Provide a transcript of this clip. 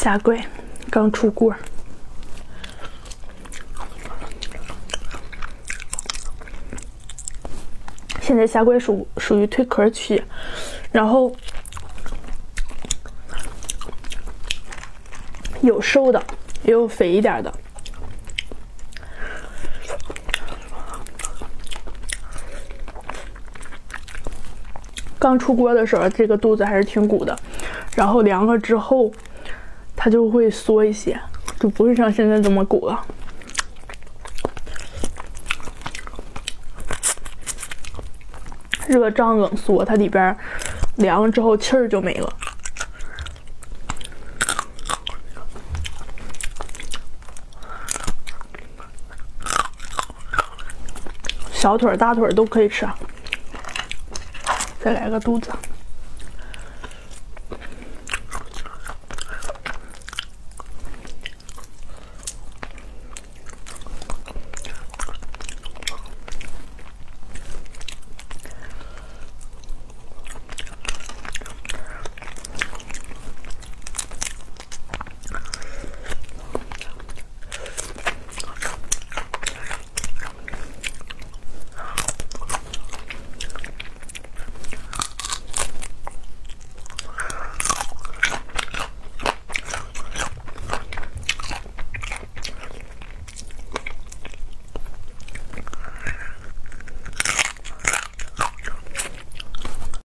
下跪，刚出锅。 现在下跪属于蜕壳期，然后有瘦的，也有肥一点的。刚出锅的时候，这个肚子还是挺鼓的，然后凉了之后，它就会缩一些，就不会像现在这么鼓了。 热胀冷缩，它里边凉了之后气儿就没了。小腿、大腿都可以吃。再来个肚子。